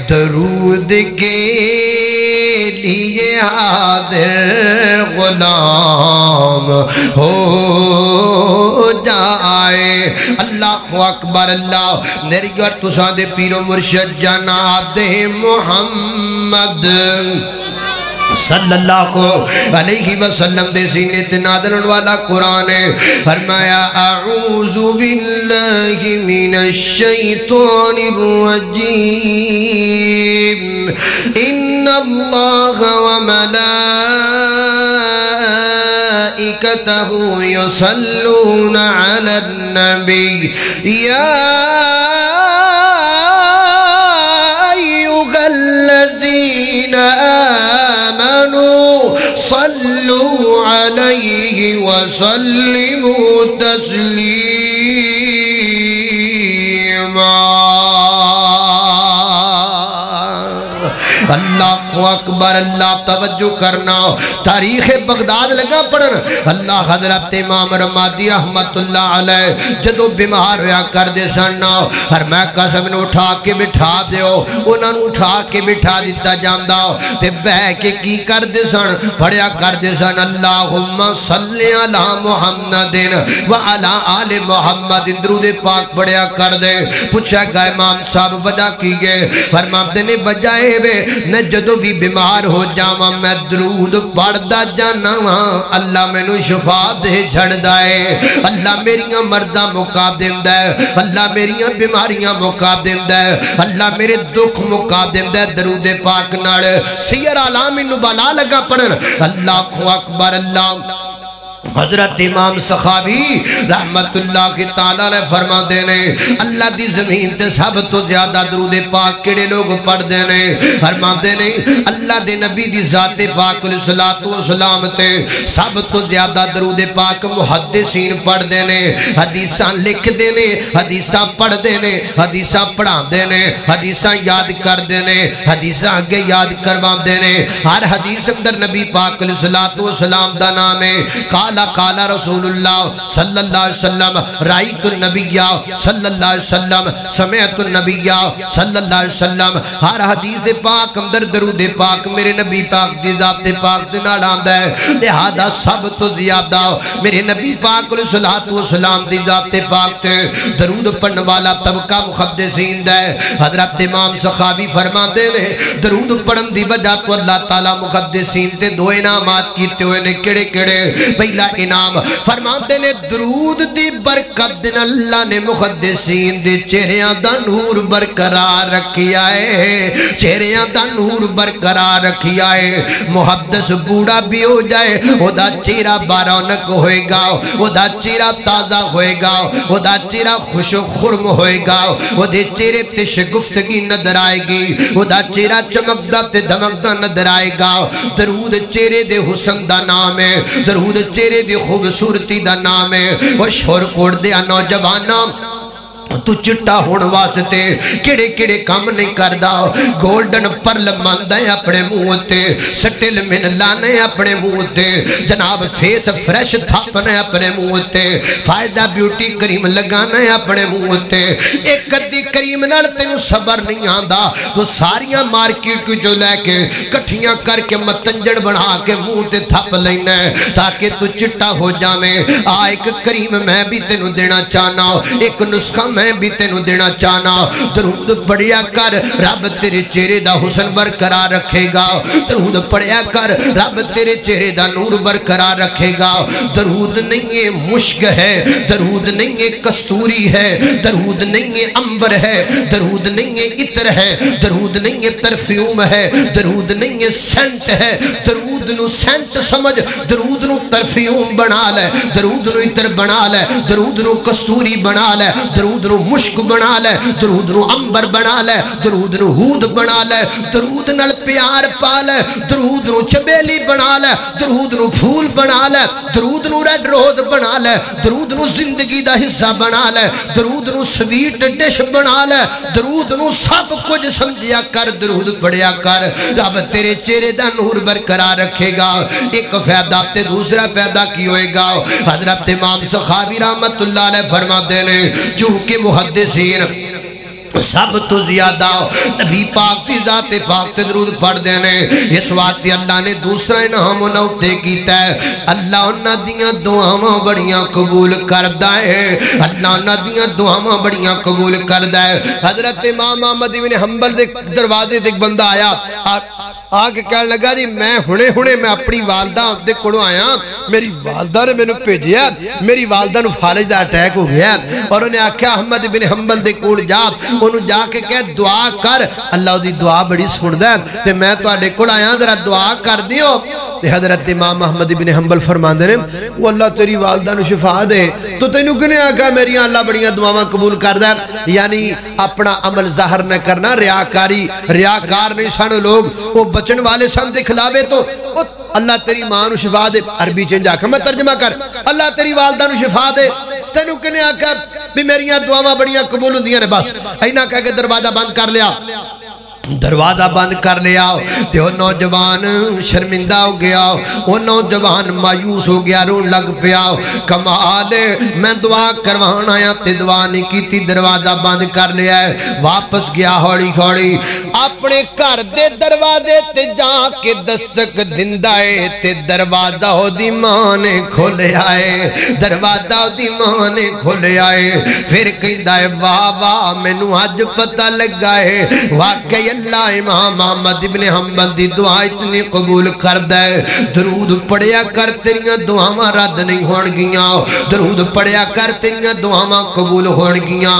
दरूद के लिए हादिर गुलाम हो जाए। अल्लाह अकबर अल्लाह, मेरी और तुसा दे पीरो मुर्शद जनाब दे मुहम्मद सल्लल्लाहु अलैहि वसल्लम दे सीने ते नाज़िल होने वाला कुरान है। फरमाया अऊज़ु बिल्लाहि मिनश शैतानिर रजीम, इन्नल्लाह व मलाइकतहु यसल्लूना अलन नबी या अय्युहल्लज़ीना सल्लू अलैहि वसल्लिमू तस्लीमा। अल्लाहु अकबर अल्लाह, तवज्जो करना तारीख बगदाद लगा पढ़न। अल्लाह हजरत इमाम रमादी रहमतुल्लाह अलैह जदों बीमार होया करदे सन ना, हर मैं कसम नूं उठा के बिठा दिओ, उन्हां नूं उठा के बिठा दिता जांदा ते बह के की करदे सन, पढ़िया करदे सन अल्लाहुम्मा सल्लि अला मुहम्मदिन व अला आले मुहम्मद, दरूद पाक पढ़िया करदे। पूछा गया इमाम साहब वजह की गए, फरमाते ने वजह वे मैं जदों भी बीमार हो जावा मैं दरूद पढ़दा जाना वहां, अल्लाह मैनू शफा दे छड़दा है, अल्लाह मेरिया मर्दा मुका दिंदा है, अल्लाह मेरिया बीमारियां मुका दिंदा है, अल्लाह मेरे दुख मुका दिंदा है। दरूद पाक नाल सियर आलाम नुबला लगा पढ़न। अल्लाहु अकबर अल्लाह, हजरत इमाम सखावी रहमतुल्लाह ताला अलैह फरमाते ने अल्लाह की जमीन से सब तो ज्यादा दरूद पाक केड़े लोग पढ़ते ने। फरमाते ने अल्लाह के नबी की जात पाक अलैहिस्सलाम ते सब तो ज्यादा दरूद पाक मुहद्दिसीन पढ़ते ने, हदीसा लिखते ने, हदीसा पढ़ते ने, हदीसा पढ़ाते ने, हदीसा याद करते ने, हदीसा अगे याद करवाते ने। हर हदीस अंदर नबी पाक अलैहिस्सलाम का नाम है। काला काला रसूलुल्लाह सल्लल्लाहु अलैहि वसल्लम, राईतुन नबिया सल्लल्लाहु अलैहि वसल्लम, समेअतुन नबिया सल्लल्लाहु अलैहि वसल्लम। हर हदीस पाक अंदर दरूद पाक मेरे नबी पाक दी जात पाक दे नाल आंदा है, लिहाजा सब तो ज्यादा मेरे नबी पाक अलैहिस्सलातु वस्सलाम दी जात पाक ते दरूद पढ़ने वाला तबका मुहद्दिसीन दा है। हजरत इमाम सखावी फरमाते ने दरूद पढ़न दी वजह तो अल्लाह ताला मुहद्दिसीन ते दो इनामात कीते होए ने, केड़े केड़े? पहला के नाम फरमाते ने दरूद दी बरकत दिन अल्लाह ने मुहद्दिसीन दे चेहरियां दा नूर बरकरार रखिया है, चेहरियां दा नूर बरकरार रखिया है। मुहद्दिस बूढ़ा भी हो जाए ओदा चेहरा बारौनक होएगा, ओदा चेहरा ताजा होएगा, ओदा चेहरा खुशो खुर्म होएगा, ओदे चेहरे ते शगुफ्तगी नजर आएगी, ओदा चेहरा चमकदा ते धमकदा नजर आएगा। दरूद चेहरे दे हुस्न दा नाम है, दरूद चेहरे दी खूबसूरती दा नाम है। और शोर कोट दे नौजवाना तू चिट्टा होने वास्ते केड़े केड़े काम नहीं करदा, गोल्डन परल मानदा है अपने मुँह ते, सटिल मिन लाने अपने मुँह ते, जनाब फेस फ्रैश थापना अपने मुँह ते, फायदा ब्यूटी क्रीम लगाना है अपने मुँह ते। एक अद्धी क्रीम नाल तेनू सबर नहीं आंदा, तू सारियां मार्केट जो लैके कट्ठियां करके मतंजड़ बना के मुँह ते थप लेना है ताकि तू चिट्टा हो जावे। आ एक क्रीम मैं भी तेनू देना चाहना, एक नुस्खा मैं भी तेनू देना चाहना। दरूद पढ़िया कर रब तेरे चेहरे दा हुस्न बरकरार रखेगा, दरूद पढ़िया कर रब तेरे चेहरे दा नूर बरकरार रखेगा। दरूद नहीं है मुश्क है, दरूद नहीं है कस्तूरी है, दरूद नहीं है अंबर है, दरूद नहीं है इत्र है, दरूद नहीं है परफ्यूम है, दरूद नहीं है सेंट है। दरूद नू सेंट समझ, दरूद नू परफ्यूम बना ले, दरूद नू इत्र बना ले, दरूद नू कस्तूरी बना ले, दरूद मुश्क बना ले, दरूद नू अंबर बना ले, दरूद नू हूद बना ले, दरूद नाल प्यार पा ले, दरूद नू चबेली बना ले, दरूद नू फूल बना ले, दरूद नू रेड रोज बना ले, दरूद नू जिंदगी दा हिस्सा बना ले, दरूद नू स्वीट डिश बना ले, दरूद नू सब कुछ समझिया कर। दरूद पढ़िया कर रब तेरे चेहरे दा नूर बरकरार रखेगा। एक फायदा ते दूसरा फायदा की होएगा। हजरत इमाम सखावी रहमतुल्लाह अलैह फरमाते ने जो के मुहद्दिसीन सब तो ज्यादा नबी पाक की जाते पाक ते दरूद पढ़ देने। इस वास्ते अल्लाह ने दूसरा इनाम उन्हां उत्ते कीता है। अल्लाह उन्हां दियां दुआवां बड़ियां कबूल करदा है, अल्लाह उन्हां दियां दुआवां बड़ियां कबूल करदा है। हजरत इमाम अहमद इब्न हंबल दे दरवाजे ते एक बंदा आया, आके कहन लगा जी मैं हुणे हुणे मैं अपनी वालदा दे कोलों आया, मेरी वालदा ने मैनू भेजिया, मेरी वालदा नू फालिज दा अटैक हो गया। और उन्हें आख्या अहमद इब्न हंबल दे कोल जा, उन्होंने जाके कह दुआ कर, अल्लाह दी दुआ बड़ी सुनदा है, ते मैं तुहाडे कोल आया जरा दुआ कर दियो। ते हजरत इमाम अहमद इब्न हंबल फरमांदे ने वो अल्लाह तेरी वालदा नू शिफा दे, तो तेनू किने आख्या मेरियां अल्लाह बड़ियां दुआवां कबूल करदा है। यानी अपना अमल जाहिर न करना, रियाकारी रियाकार नहीं सन लोग, वो बचन वाले सन ते खिलावे तो अल्लाह तेरी मां नू शिफा दे। अरबी च आख मैं तर्जमा कर, अल्लाह तेरी वालदा नू शिफा दे, तेनू किने आख्या भी मेरियां दुआवां बड़ियां कबूल हुंदियां ने। बस इना कह के दरवाजा बंद कर लिया, दरवाजा बंद कर लिया। तो नौजवान शर्मिंदा हो गया, वो नौजवान मायूस हो गया, रोन लग पिया। कमाल, मैं दुआ करवाना आया ते दुआ नहीं कीती, दरवाजा बंद कर लिया। वापस गया हौली हौली अपने घर दे दरवाजे ते जाके दस्तक दिंदा है ते दरवाजा ओदी मां ने खोलिया है, दरवाजा ओदी मां ने खोलिया है। फिर कहंदा है वाह वाह, मैनू अज पता लगा है वाकई अल्लाह इमाम अहमद इब्न हंबल दी दुआ इतनी कबूल करदा है। दरूद पढ़िया कर, तेरियां दुआवां रद्द नहीं होणगियां, दरूद पढ़िया कर, तेरियां दुआवां कबूल होणगियां।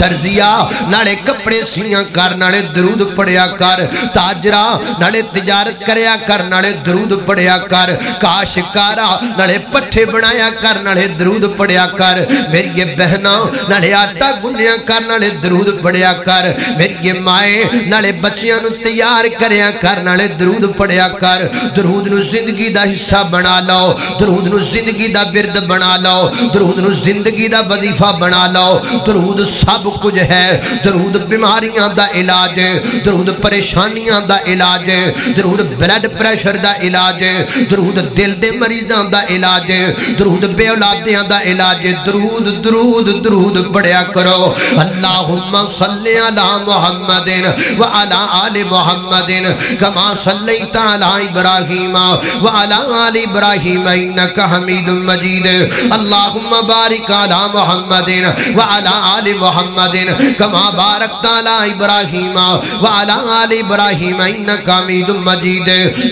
दर्जिया नाले कपड़े सीया कर, नाले दरूद पढ़िया कर। ताजरा नाले तिजारत करया कर, नाले दरूद पढ़िया कर। काशकारा नाले पट्ठे बनाया कर, नाले दरूद पढ़िया कर। मेरी बहना नाले आटा गुन्निया कर, नाले दरूद पढ़िया कर। मेरी माए नाले बच्चियां नू तैयार करया कर, नाले दरूद पढ़िया कर। दरूद नू जिंदगी दा हिस्सा बना लो, दरूद नू जिंदगी दा विरद बना लो, दरूद नू जिंदगी दा वजीफा बना लो। दरूद सब कुछ है, दरूद बीमारियां दा इलाज है, दरूद परेशानियां दा इलाज है, दरूद ब्लड प्रेशर दा इलाज है, दरूद दिल दे मरीजां दा इलाज है, दरूद बेऔलादियां दा इलाज है। दरूद दरूद दरूद पढ़िया करो। अल्लाहुम्मा सल्ली अला मुहम्मदिन व अला आले मुहम्मदिन कमा सल्लैता अला इब्राहीम व अला आले इब्राहीम इन्नका हमीदुम मजीद। अल्लाहुम्मा बारिक अला मुहम्मदिन व अला आले मुहम्मदिन कमा बारकता अला इब्राहीम व वअला आलि इब्राहीम इन्नका हमीदुम मजीद।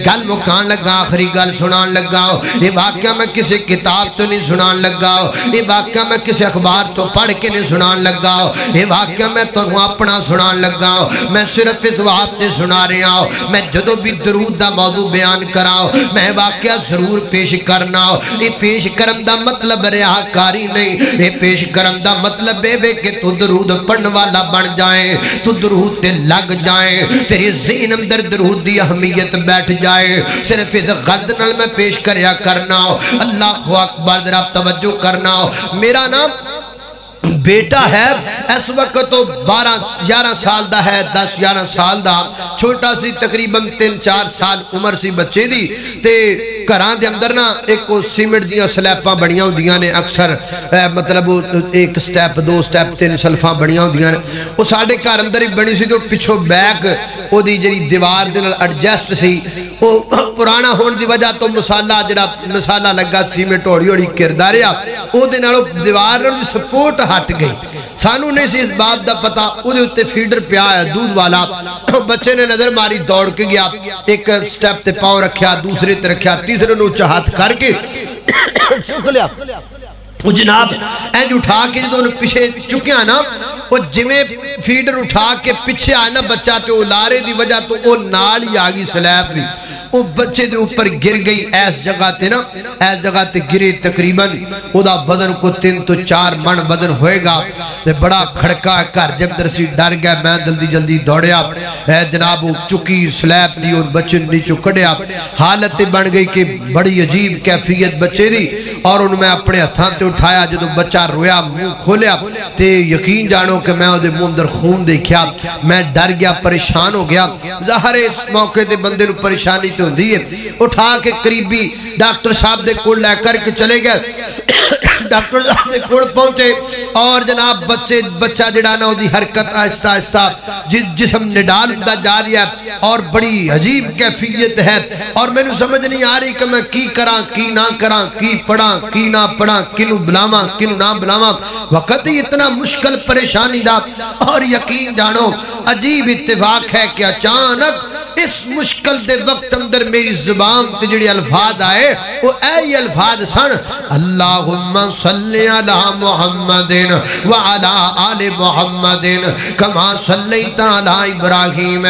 गल मुकान लगा, आखिरी गल सुनान लगा। ये वाकया मैं किसी किताब तो नहीं सुनान लगा, ये वाकया मैं किसी अखबार तो पढ़ के नहीं सुनान लगा, ये वाकया मैं तो अपना सुनान लगा। मैं सिर्फ इस वास्ते सुना रहा हूं, मैं जदों भी दरूद दा मौजू बयान कराओ मैं वाकया जरूर पेश करना। ये पेश करन दा मतलब रिहाकारी नहीं, ये पेश करन दा मतलब है वे कि तू दरूद पढ़ने वाला बन जाए, तू दरूद ते लग जाए, तेरे ज़हन अंदर दरूद दी अहमियत बैठ जाए। सिर्फ इस गद नाल मैं पेश करया करना। अल्लाहु अकबर, जरा तवज्जो करना। मेरा नाम बेटा है, इस वक्त तो बारह ग्यारह साल दा है, दस ग्यारह साल दा, छोटा सी तकरीबन तीन चार साल उम्र सी बच्चे दी। ते घरां दे अंदर ना एक सीमेंट दियां स्लैपां बणियां हुंदियां ने अक्सर, मतलब एक स्टैप दो स्टैप तीन सल्फां बणियां हुंदियां ने। वो साडे घर अंदर ही बनी सी, तो पिछों बैक ओदी जिहड़ी दीवार दे नाल एडजस्ट सी, वो पुराना होण दी वजह तो मसाला जिहड़ा मसाला लगा सीमेंट हौली हौली घिरदा रहा, ओदे नाल दीवार नाल सपोर्ट हट गई। सानू नहीं सी इस बात का पता, उहदे उत्ते फीडर पिया है दूध वाला, बच्चे ने नजर मारी दौड़ के गया, एक स्टेप ते पाँव रखा, दूसरे ते रखा, तीसरे नू चाहत करके चुक लिया। जनाब इंज उठा के जो पिछे चुकिया ना, और जिमें फीडर उठा के पिछे आया ना बच्चा, तो लारे की वजह तो वो नाल ही आ गई स्लैब भी, वो बच्चे के ऊपर गिर गई। इस जगह ते ना इस जगह ते गिरे, तकरीबन उदा बदन को तीन तो चार मन बदन होएगा। ते बड़ा खड़का घर के अंदर सी, डर गया मैं, जल्दी जल्दी दौड़िया जनाब, चुकी स्लैब दी और बच्चे नीचे कढ़िया। हालत बन गई कि बड़ी अजीब कैफियत बच्चे दी, और उन्हें मैं अपने हथां ते उठाया। जो बच्चा रोया, मुँह खोलिया तो यकीन जानो कि मैं उसके मुँह अंदर खून देखा। मैं डर गया, परेशान हो गया। ज़ाहिर है इस मौके पर बंदे को परेशानी तो होती है। उठा के करीबी डॉक्टर साहब के कोल ले करके चले गए। डॉक्टर साहब के कोल पहुंचे और जनाब बच्चे बच्चा जिहड़ा ना उसकी हरकत आहिस्ता आहिस्ता जिस जिस्म निडाल हुंदा जा रहा है, और बड़ी अजीब कैफियत है। और मैनू समझ नहीं आ रही कि मैं की करा की ना करा, की पढ़ा की ना पढ़ा, किनू बुलावा किनू ना बुलावा। वक्त ही इतना मुश्किल, परेशानी दा। और यकीन जानो अजीब इत्तेफाक है कि अचानक इस मुश्किल दे वक्त अंदर मेरी जुबान ते जिहड़े अल्फाज आए वो ऐ अल्फाज सन, अल्लाहुम्मा सल्ली अला मुहम्मदिन व अला आले मुहम्मदिन कमा सल्लैता अला इब्राहीम।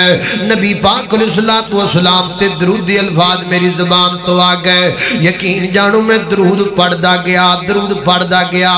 नबी पाक अलैहिस्सलातु वस्सलाम ते दरूद अल्फाज मेरी जुबान तो आ गए। यकीन जानो मैं दरूद पढ़दा गया, दरूद पढ़दा गया।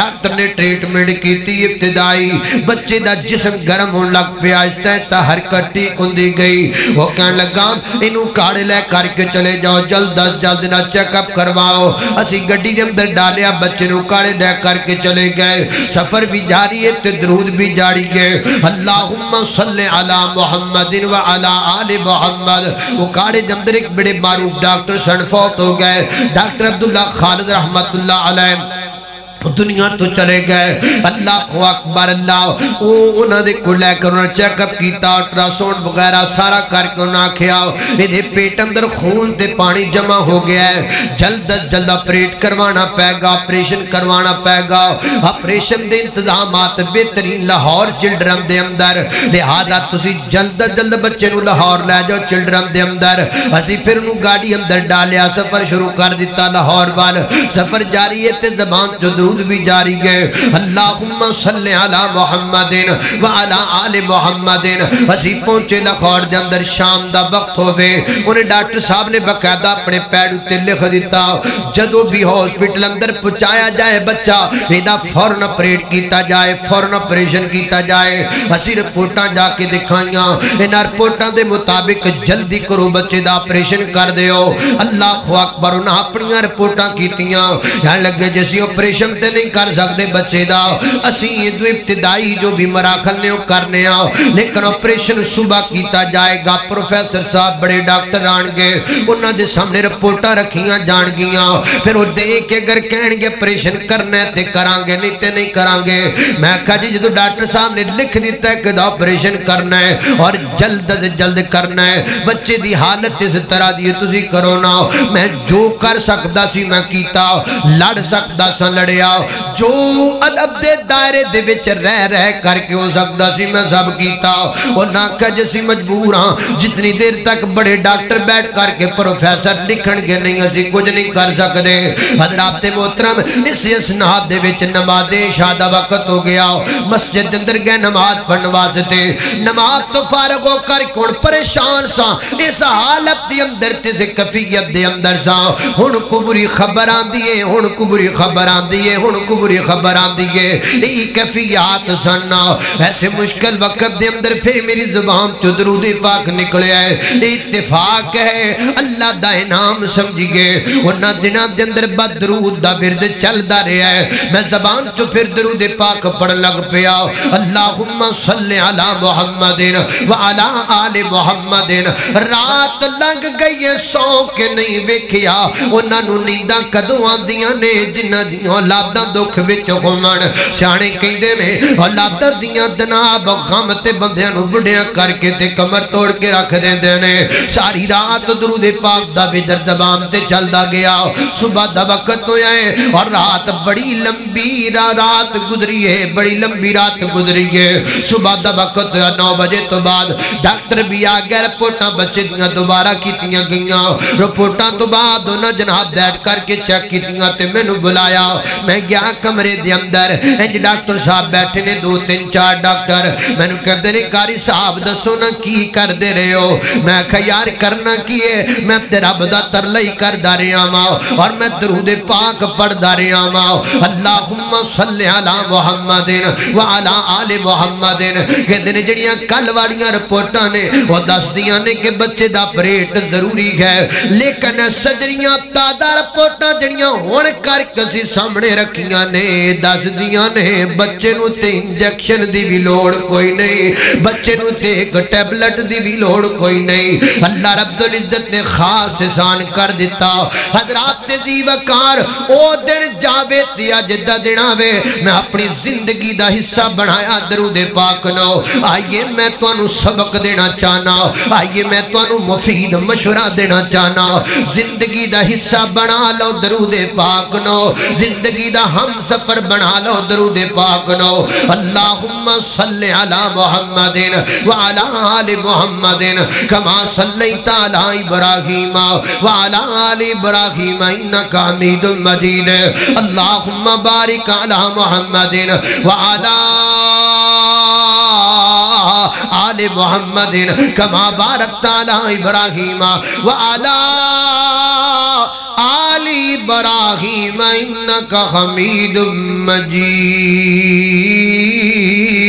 डॉक्टर ने ट्रीटमेंट कीती, इब्तिदाई बच्चे दा जिस्म गर्म होण लग पिया, इसदा हरकत ठीक हुंदी गई। वो कह लगा इनू काड़े ले करके चले जाओ, जल्द अज जल्द ना चेकअप करवाओ। असी गड्डी दे अंदर डालिया, बच्चे नू काड़े दे करके चले गए। सफर भी जारी है ते दरूद भी जारी है। अल्लाहुम्मा सल्ले अला मुहम्मदिन व अला आले मुहम्मद। वो काड़े दे अंदर एक बड़े मारूफ डॉक्टर सन फौत हो गए। डॉक्टर अब्दुल्ला खालिद रहमतुल्लाह अलैह दुनिया तो चले गए। अल्लाह अकबर अल्लाह। उन्होंने को लैकर उन्होंने चेकअप किया, अल्ट्रासाउंड वगैरह सारा करके उन्होंने आख्या ये पेट अंदर खून ते पानी जमा हो गया है, जल्द अज जल्द ऑपरेट करवाना पैगा, ऑपरेशन करवाना पैगा। ऑपरेशन के इंतजाम बेहतरीन लाहौर चिल्ड्रन के अंदर, लिहाजा तुम जल्द अज जल्द बच्चे को लाहौर लै जाओ चिल्ड्रन के अंदर। असी फिर उन्होंने गाड़ी अंदर डालिया, सफर शुरू कर दिता लाहौर वाल। सफर जारी है तो जबान जो दूर भी जारी है। अल्लाहुम्मा सल्ले अला मुहम्मदिन व अला आले मुहम्मदिन। असी पहुंचे लाहौर दे अंदर, शाम दा वक्त होवे। उन्हें डॉक्टर साहब ने बकायदा अपने पैर उत्ते लिख दिता, जदों भी हॉस्पिटल अंदर पहुंचाया जाए बच्चा एदा फौरन ऑपरेट किया जाए, फौरन ऑपरेशन किया जाए। असी रिपोर्टां जाके दिखाइयां, इन्हां रिपोर्टां दे मुताबिक जल्दी करो बच्चे दा ऑपरेशन कर दिओ। अल्लाहु अकबर। उन्हां अपणियां रिपोर्टां कीतियां, कहण लगे जिसी ऑपरेशन नहीं कर सकते बच्चे दा, असी इब्तिदाई जो भी मराखल ने करने आओ, लेकिन ऑपरेशन सुबह किया जाएगा। प्रोफेसर साहब बड़े डॉक्टर आएंगे, उन्होंने सामने रिपोर्टां रखियां जाणगियां, फिर वह देख के अगर कहणगे ऑपरेशन करना है तो करांगे, नहीं तो नहीं करांगे। मैं आख्या जी जो डॉक्टर साहब ने लिख दिता है कि ऑपरेशन करना है और जल्द अज जल्द करना है, बच्चे की हालत इस तरह की तुसी करो ना। मैं जो कर सकता सी मैं कीता, लड़ सकता सा लड़िया, जो अदब दे दायरे दे विच रह रह करके हो सकदा सी मैं सब कीता और ना कज सी मजबूर हां। जितनी देर तक बड़े डॉक्टर बैठ करके प्रोफेसर लिखणगे नहीं असी कुछ नहीं कर सकदे। हजरात ते मोहतरम इस इसनाद दे विच नमाज़े इशा दा वक्त हो गया, मस्जिद दे अंदर गए नमाज पढ़न वास्ते। नमाज तो फारग हो कर कोण परेशान सा, इस हालत दे अंदर ते कफियत दे अंदर सा। हुण कुबरी खबर आंदी है, हुण कुबरी खबर आंदी है, हुण कुबरी खबर आंदी है। ई कफियत सुनना ऐसे मुश्किल वक्त दे अंदर फिर मेरी जुबान तो दरूद पाक निकलिया है। इत्तेफाक है, अल्लाह दा इनाम समझिए। उन्हां दिनां दे अंदर बदरूद दा विरद चलदा रहा है। मैं जबान तो फिर दरूद पाक पढ़न लग पिया, अल्लाहुम्मा सल्ली अला मुहम्मदिन व अला आले मुहम्मदिन। रात लंघ गई है सौ के नहीं वेखिया, उन्होंने नींदा कदों आदियां ने जिन्हां दी औलादां दुख विच होवण। सियाणे कहंदे ने औलादां दियां जनाब गम ते बंदियां नूं बुढ़ियां करके ते कमर तोड़ के रख देंदे ने। सारी रात दुरूद पाक दा विदर ज़बान ते चलदा गया। सुबह दा वक्त होया है और रात बड़ी लंबी रा रात गुजरी है, बड़ी लंबी रात गुजरी है। सुबह दा वक्त होया नौ बजे तो बाद डॉक्टर भी आ गए। रिपोर्टां बच्चे दियां दोबारा कीतियां गईयां। रिपोर्टां तो बाद उन्हां जनाब बैठ करके चेक कीतियां ते मैनूं बुलाया। मैं गया कमरे दे अंदर, इंज डॉक्टर साहब बैठे ने दो तीन चार डॉक्टर। मैनूं कहंदे ने कारी साहब दसो ना की करदे रहे हो। मैं आखा यार करना की है, मैं तेरा बदा तरला ही करदा रहा वां और मैं दरूद पाक पढ़दा रहा वां। अल्लाहुम्मा सल्ली अला मुहम्मदिन व अला आले मुहम्मदिन। कहंदे ने जिहड़ियां कल वालियां रिपोर्टां ने वो दसदियां ने कि बच्चे दा ऑपरेट जरूरी है, लेकिन सजरियां तादा रिपोर्टां जिहड़ियां हुण करके असीं सामने रखियां ने दसदियां ने बच्चे नूं ते इंजेक्शन दी भी लोड़ कोई नहीं, बच्चे नूं ते इक टैबलेट दी भी लोड़ कोई नहीं। अल्लाह रब्बुल इज्जत ने खास एहसान कर दिता। हजरात ते दी वकार ओ दिन जावे ते अज दा दिन आवे। मैं अपनी जिंदगी दा हिस्सा बनाया दरूद पाक नो। आइए मैं तुहानूं सबक देना चाहना, आइए मैं तुहानूं मुफीद मशवरा देना चाहना। जिंदगी दा हिस्सा बना लो दरूदे पाक नो, जिंदगी दा हम सफर बना लो दरूदे पाक नो। अल्लाहुम्मा सल्ली अला मुहम्मदिन व अला आले मुहम्मदिन कमा सल्लैता अला इब्राहीम व अला आले इब्राहीम इन्नका हमीदुम मजीद। अल्लाहुम्मा बारिक अला मुहम्मदिन व अला आले मुहम्मदिन कमा बारकता अला इब्राहीम व अला आली इब्राहीम इन्नका हमीदुम मजीद।